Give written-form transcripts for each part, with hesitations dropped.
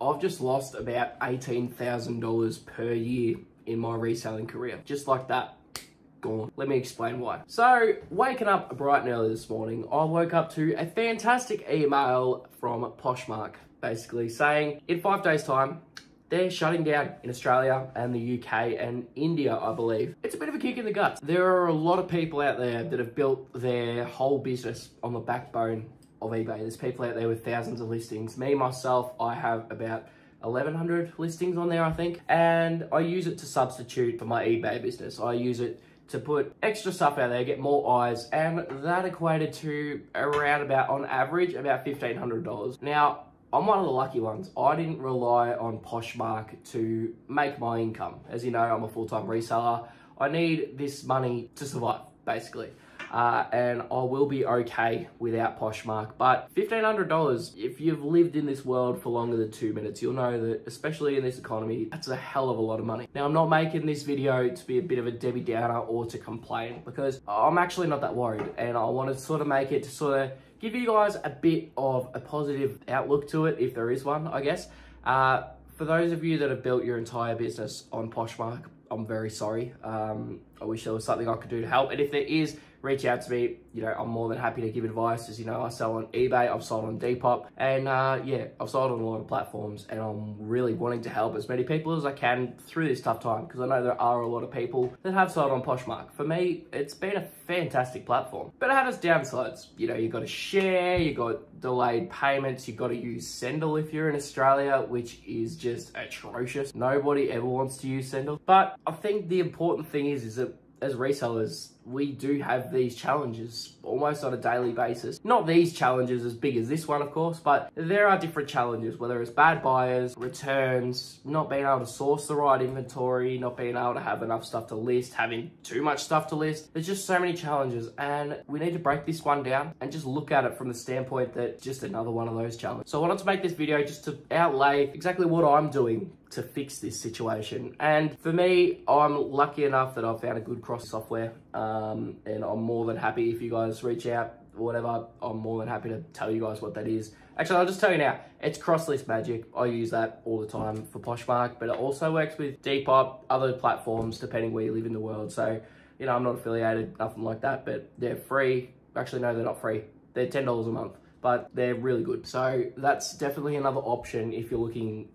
I've just lost about $18,000 per year in my reselling career. Just like that, gone. Let me explain why. So, waking up bright and early this morning, I woke up to a fantastic email from Poshmark, basically saying, in 5 days' time, they're shutting down in Australia and the UK and India, I believe. It's a bit of a kick in the guts. There are a lot of people out there that have built their whole business on the backbone of eBay. There's people out there with thousands of listings. Me, myself, I have about 1,100 listings on there, I think. And I use it to substitute for my eBay business. I use it to put extra stuff out there, get more eyes, and that equated to around about, on average, about $1,500. Now, I'm one of the lucky ones. I didn't rely on Poshmark to make my income. As you know, I'm a full-time reseller. I need this money to survive, basically. And I will be okay without Poshmark. But $1,500, if you've lived in this world for longer than 2 minutes, you'll know that, especially in this economy, that's a hell of a lot of money. Now, I'm not making this video to be a bit of a Debbie Downer or to complain, because I'm actually not that worried. And I want to sort of make it to sort of give you guys a bit of a positive outlook to it, if there is one, I guess. For those of you that have built your entire business on Poshmark, I'm very sorry. I wish there was something I could do to help. And if there is, reach out to me. You know, I'm more than happy to give advice. As you know, I sell on eBay, I've sold on Depop, and yeah, I've sold on a lot of platforms, and I'm really wanting to help as many people as I can through this tough time, because I know there are a lot of people that have sold on Poshmark. For me, it's been a fantastic platform, but it had its downsides. You know, you got to share, you got delayed payments, you got to use Sendle if you're in Australia, which is just atrocious. Nobody ever wants to use Sendle. But I think the important thing is that as resellers, we do have these challenges almost on a daily basis. Not these challenges as big as this one, of course, but there are different challenges, whether it's bad buyers, returns, not being able to source the right inventory, not being able to have enough stuff to list, having too much stuff to list. There's just so many challenges, and we need to break this one down and just look at it from the standpoint that just another one of those challenges. So I wanted to make this video just to outlay exactly what I'm doing to fix this situation. And for me, I'm lucky enough that I've found a good cross software. And I'm more than happy if you guys reach out, whatever, I'm more than happy to tell you guys what that is. Actually, I'll just tell you now, it's Cross-List Magic. I use that all the time for Poshmark, but it also works with Depop, other platforms, depending where you live in the world. So, you know, I'm not affiliated, nothing like that, but they're free. Actually, no, they're not free. They're $10 a month, but they're really good. So that's definitely another option if you're looking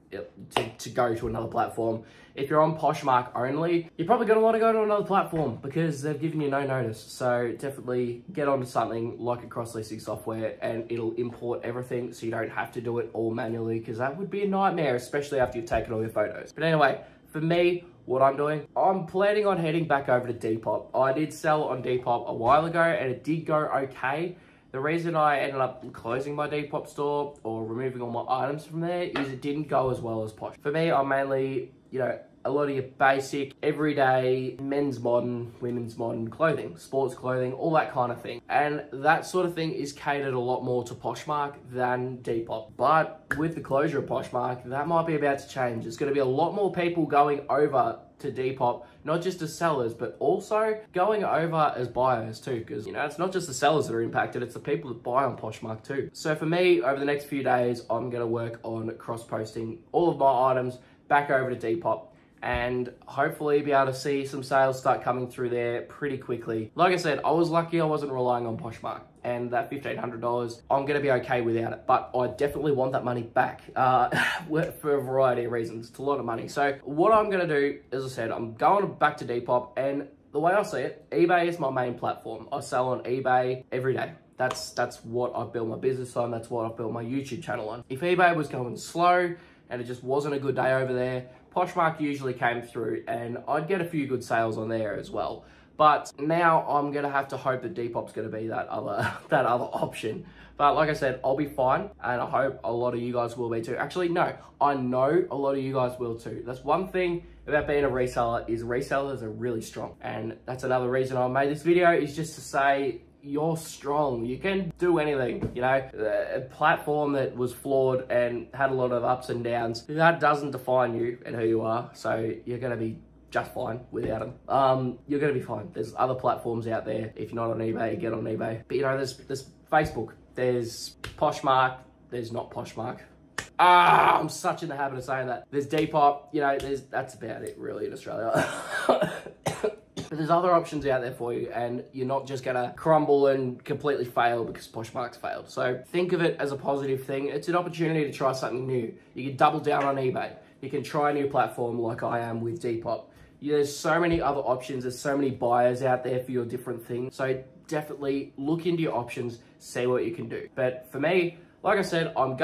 to go to another platform. If you're on Poshmark only, you're probably gonna wanna go to another platform because they've given you no notice. So definitely get onto something like a cross-listing software, and it'll import everything so you don't have to do it all manually, because that would be a nightmare, especially after you've taken all your photos. But anyway, for me, what I'm doing, I'm planning on heading back over to Depop. I did sell on Depop a while ago and it did go okay. The reason I ended up closing my Depop store or removing all my items from there is it didn't go as well as Posh. For me, I'm mainly, you know, a lot of your basic, everyday, men's modern, women's modern clothing, sports clothing, all that kind of thing. And that sort of thing is catered a lot more to Poshmark than Depop. But with the closure of Poshmark, that might be about to change. There's gonna be a lot more people going over to Depop, not just as sellers, but also going over as buyers too, because, you know, it's not just the sellers that are impacted, it's the people that buy on Poshmark too. So for me, over the next few days, I'm gonna work on cross-posting all of my items back over to Depop, and hopefully be able to see some sales start coming through there pretty quickly. Like I said, I was lucky I wasn't relying on Poshmark, and that $1,500, I'm gonna be okay without it, but I definitely want that money back for a variety of reasons. It's a lot of money. So what I'm gonna do, as I said, I'm going back to Depop, and the way I see it, eBay is my main platform. I sell on eBay every day. That's what I built my business on, that's what I built my YouTube channel on. If eBay was going slow, and it just wasn't a good day over there, Poshmark usually came through and I'd get a few good sales on there as well. But now I'm gonna have to hope that Depop's gonna be that other option. But like I said, I'll be fine, and I hope a lot of you guys will be too. Actually, no, I know a lot of you guys will too. That's one thing about being a reseller, is resellers are really strong. And that's another reason I made this video, is just to say, you're strong, you can do anything. You know, a platform that was flawed and had a lot of ups and downs, that doesn't define you and who you are, so you're gonna be just fine without them. You're gonna be fine. There's other platforms out there. If you're not on eBay, get on eBay. But you know, there's Facebook, there's Poshmark, there's not Poshmark. I'm such in the habit of saying that. There's Depop, you know, that's about it really in Australia. But there's other options out there for you, and you're not just gonna crumble and completely fail because Poshmark's failed. So think of it as a positive thing. It's an opportunity to try something new. You can double down on eBay. You can try a new platform like I am with Depop. There's so many other options. There's so many buyers out there for your different things. So definitely look into your options, see what you can do. But for me, like I said, I'm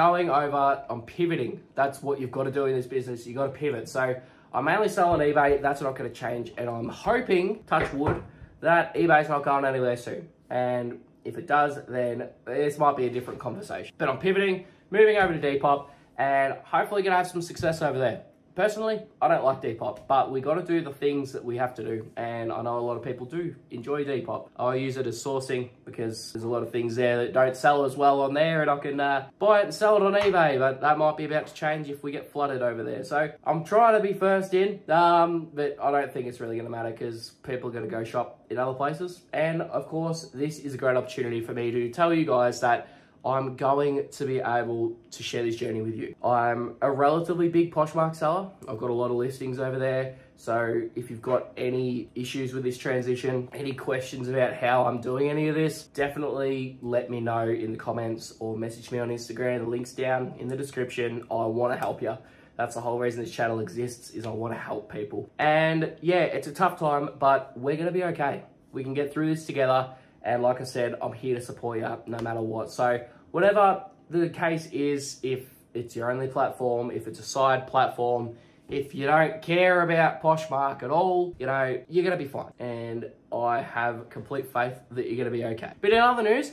pivoting. That's what you've got to do in this business. You've got to pivot. So I mainly sell on eBay, that's not gonna change. And I'm hoping, touch wood, that eBay's not going anywhere soon. And if it does, then this might be a different conversation. But I'm pivoting, moving over to Depop, and hopefully gonna have some success over there. Personally, I don't like Depop, but we gotta do the things that we have to do. And I know a lot of people do enjoy Depop. I use it as sourcing because there's a lot of things there that don't sell as well on there, and I can buy it and sell it on eBay, but that might be about to change if we get flooded over there. So I'm trying to be first in, but I don't think it's really gonna matter because people are gonna go shop in other places. And of course, this is a great opportunity for me to tell you guys that I'm going to be able to share this journey with you. I'm a relatively big Poshmark seller. I've got a lot of listings over there. So if you've got any issues with this transition, any questions about how I'm doing any of this, definitely let me know in the comments or message me on Instagram. The link's down in the description. I want to help you. That's the whole reason this channel exists, is I want to help people. And yeah, it's a tough time, but we're going to be okay. We can get through this together. And like I said, I'm here to support you no matter what. So whatever the case is, if it's your only platform, if it's a side platform, if you don't care about Poshmark at all, you know, you're going to be fine. And I have complete faith that you're going to be okay. But in other news,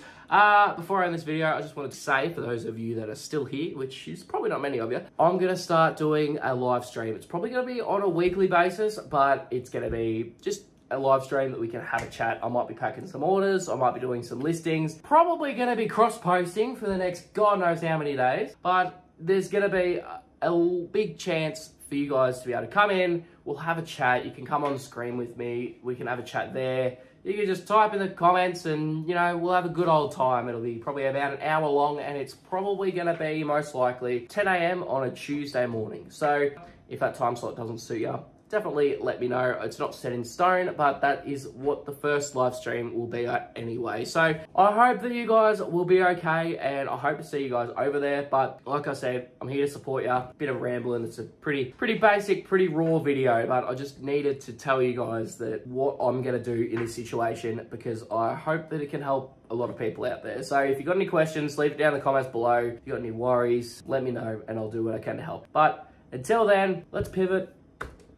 before I end this video, I just wanted to say, for those of you that are still here, which is probably not many of you, I'm going to start doing a live stream. It's probably going to be on a weekly basis, but it's going to be just a live stream that we can have a chat. I might be packing some orders, I might be doing some listings, probably going to be cross-posting for the next God knows how many days, but there's going to be a big chance for you guys to be able to come in. We'll have a chat. You can come on screen with me. We can have a chat there. You can just type in the comments and, you know, we'll have a good old time. It'll be probably about an hour long, and it's probably going to be most likely 10 a.m. on a Tuesday morning. So if that time slot doesn't suit you, definitely let me know. It's not set in stone, but that is what the first live stream will be at anyway. So I hope that you guys will be okay, and I hope to see you guys over there. But like I said, I'm here to support you. Bit of rambling. It's a pretty basic, pretty raw video, but I just needed to tell you guys that what I'm going to do in this situation, because I hope that it can help a lot of people out there. So if you've got any questions, leave it down in the comments below. If you've got any worries, let me know, and I'll do what I can to help. But until then, let's pivot.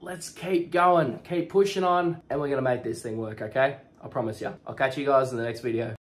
Let's keep going, keep pushing on, and we're gonna make this thing work, okay? I promise you. I'll catch you guys in the next video.